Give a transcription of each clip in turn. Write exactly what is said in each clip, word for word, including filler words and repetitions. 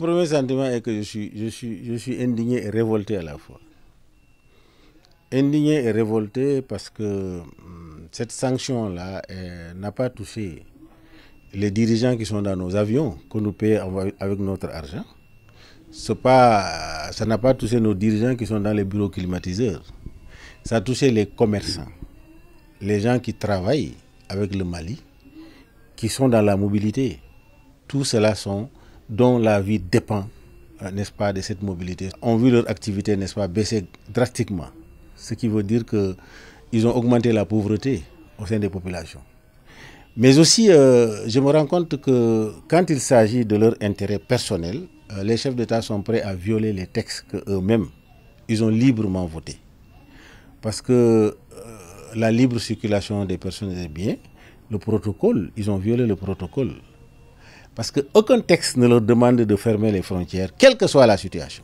premier sentiment est que je suis, je suis, je suis indigné et révolté à la fois. Indigné et révolté parce que cette sanction-là n'a pas touché les dirigeants qui sont dans nos avions, que nous payons avec notre argent. Pas, ça n'a pas touché nos dirigeants qui sont dans les bureaux climatiseurs. Ça a touché les commerçants, les gens qui travaillent avec le Mali, qui sont dans la mobilité. Tout cela sont dont la vie dépend, n'est-ce pas, de cette mobilité. On vu leur activité, n'est-ce pas, baisser drastiquement. Ce qui veut dire qu'ils ont augmenté la pauvreté au sein des populations. Mais aussi, euh, je me rends compte que quand il s'agit de leur intérêt personnel, euh, les chefs d'État sont prêts à violer les textes qu'eux-mêmes, ils ont librement votés. Parce que euh, la libre circulation des personnes et des biens, le protocole, ils ont violé le protocole. Parce qu'aucun texte ne leur demande de fermer les frontières, quelle que soit la situation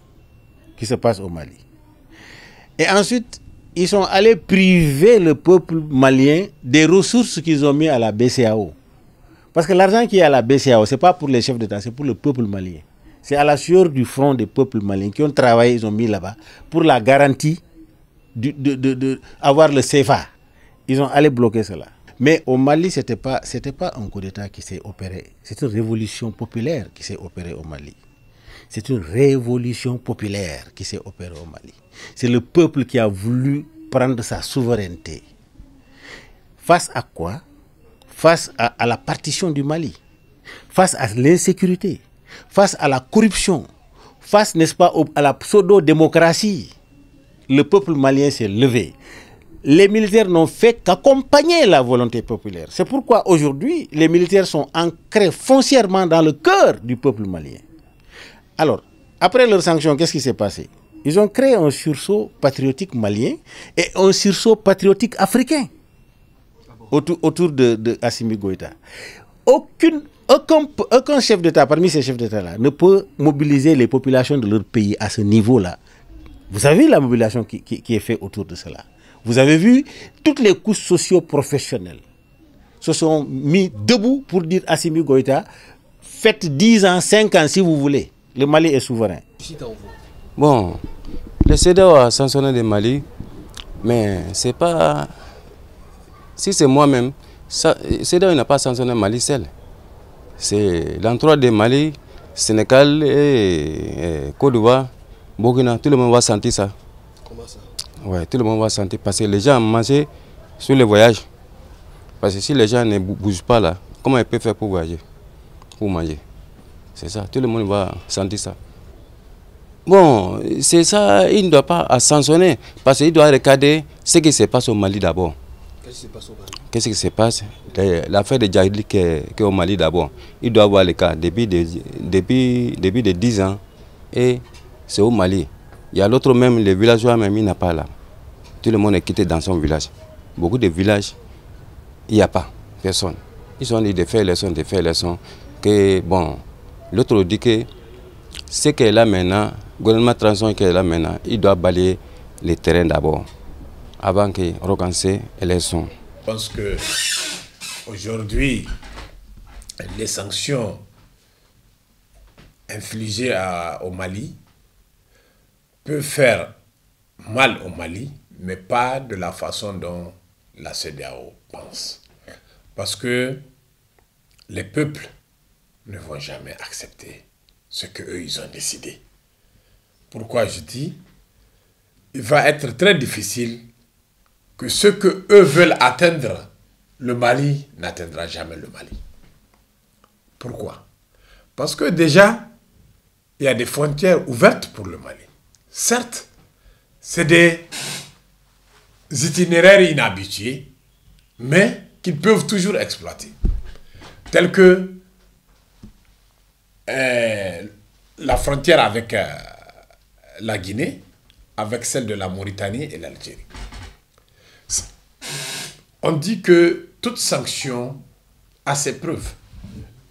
qui se passe au Mali. Et ensuite, ils sont allés priver le peuple malien des ressources qu'ils ont mis à la B C A O. Parce que l'argent qui est à la B C A O, ce n'est pas pour les chefs d'État, c'est pour le peuple malien. C'est à la sueur du front des peuples maliens qui ont travaillé, ils ont mis là-bas, pour la garantie d'avoir de, de, de, de le C F A. Ils ont allé bloquer cela. Mais au Mali, ce n'était pas, pas un coup d'État qui s'est opéré. C'est une révolution populaire qui s'est opérée au Mali. C'est une révolution populaire qui s'est opérée au Mali. C'est le peuple qui a voulu prendre sa souveraineté. Face à quoi? Face à, à la partition du Mali, face à l'insécurité, face à la corruption, face, n'est-ce pas, à la pseudo-démocratie. Le peuple malien s'est levé. Les militaires n'ont fait qu'accompagner la volonté populaire. C'est pourquoi aujourd'hui, les militaires sont ancrés foncièrement dans le cœur du peuple malien. Alors, après leur sanction, qu'est-ce qui s'est passé? Ils ont créé un sursaut patriotique malien et un sursaut patriotique africain autour, autour de, de Assimi Goïta. Aucune, aucun, aucun chef d'État, parmi ces chefs d'État-là, ne peut mobiliser les populations de leur pays à ce niveau-là. Vous savez la mobilisation qui, qui, qui est faite autour de cela. Vous avez vu, toutes les couches socio-professionnelles se sont mis debout pour dire Assimi Goïta, faites dix ans, cinq ans si vous voulez. Le Mali est souverain. Bon, le CEDEAO a sanctionné le Mali, mais c'est pas... Si c'est moi-même, le CEDEAO n'a pas sanctionné le Mali seul. C'est l'endroit du Mali, Sénégal et, et Côte d'Ivoire, Burkina, tout le monde va sentir ça. Comment ça? Ouais, tout le monde va sentir, parce que les gens ont mangé sur le voyage. Parce que si les gens ne bougent pas là, comment ils peuvent faire pour voyager, pour manger? C'est ça, tout le monde va sentir ça. Bon, c'est ça, il ne doit pas sanctionner, parce qu'il doit regarder ce qui se passe au Mali d'abord. Qu'est-ce qui se passe au Mali? Qu'est-ce qui se passe? L'affaire de Djahili qui est au Mali d'abord. Il doit voir le cas depuis de, depuis, depuis de dix ans, et c'est au Mali. Il y a l'autre même, les villageois même, il n'a pas là. Tout le monde est quitté dans son village. Beaucoup de villages, il n'y a pas personne. Ils sont dit de faire les sons, de faire les sons, que bon... L'autre dit que ce qui est là maintenant, le gouvernement transition qui est là maintenant, il doit balayer les terrains d'abord, avant qu'ils recansent les sons. Je pense qu'aujourd'hui, les sanctions infligées à, au Mali peuvent faire mal au Mali, mais pas de la façon dont la CEDEAO pense. Parce que les peuples ne vont jamais accepter ce qu'eux, ils ont décidé. Pourquoi je dis? Il va être très difficile que ce qu'eux veulent atteindre, le Mali n'atteindra jamais le Mali. Pourquoi? Parce que déjà, il y a des frontières ouvertes pour le Mali. Certes, c'est des itinéraires inhabitués, mais qu'ils peuvent toujours exploiter. Tels que Euh, la frontière avec euh, la Guinée, avec celle de la Mauritanie et l'Algérie. On dit que toute sanction a ses preuves.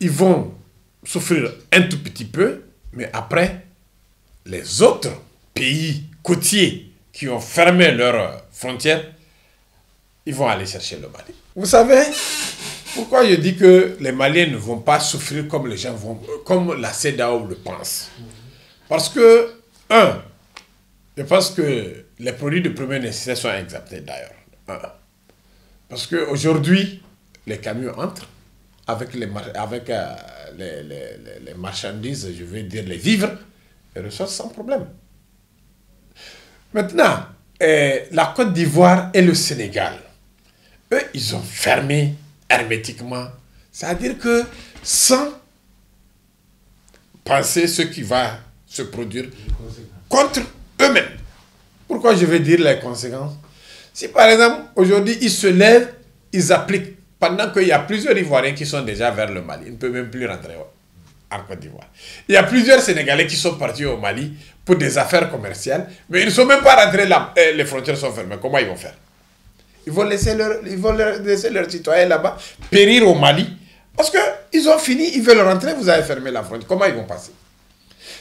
Ils vont souffrir un tout petit peu, mais après, les autres pays côtiers qui ont fermé leurs frontières, ils vont aller chercher le Mali. Vous savez, Pourquoi je dis que les Maliens ne vont pas souffrir comme les gens vont, comme la CEDEAO le pense? Parce que, un, je pense que les produits de première nécessité sont exemptés d'ailleurs. Parce qu'aujourd'hui, les camions entrent avec, les, avec euh, les, les, les marchandises, je veux dire les vivres, et ressources sans problème. Maintenant, euh, la Côte d'Ivoire et le Sénégal, eux, ils ont fermé hermétiquement. C'est-à-dire que sans penser ce qui va se produire contre eux-mêmes. Pourquoi je vais dire les conséquences? Si par exemple, aujourd'hui, ils se lèvent, ils appliquent, pendant qu'il y a plusieurs Ivoiriens qui sont déjà vers le Mali, ils ne peuvent même plus rentrer en Côte d'Ivoire. Il y a plusieurs Sénégalais qui sont partis au Mali pour des affaires commerciales, mais ils ne sont même pas rentrés là, les frontières sont fermées. Comment ils vont faire? Ils vont laisser, leur, ils vont laisser leurs citoyens là-bas périr au Mali parce qu'ils ont fini, ils veulent rentrer, vous avez fermé la frontière. Comment ils vont passer?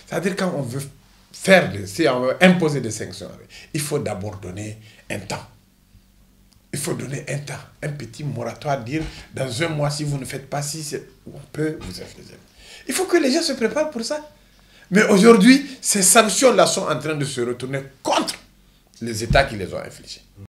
C'est-à-dire quand on veut faire, des, si on veut imposer des sanctions, il faut d'abord donner un temps. Il faut donner un temps, un petit moratoire, dire dans un mois, si vous ne faites pas si on peut vous infliger. Il faut que les gens se préparent pour ça. Mais aujourd'hui, ces sanctions-là sont en train de se retourner contre les États qui les ont infligées.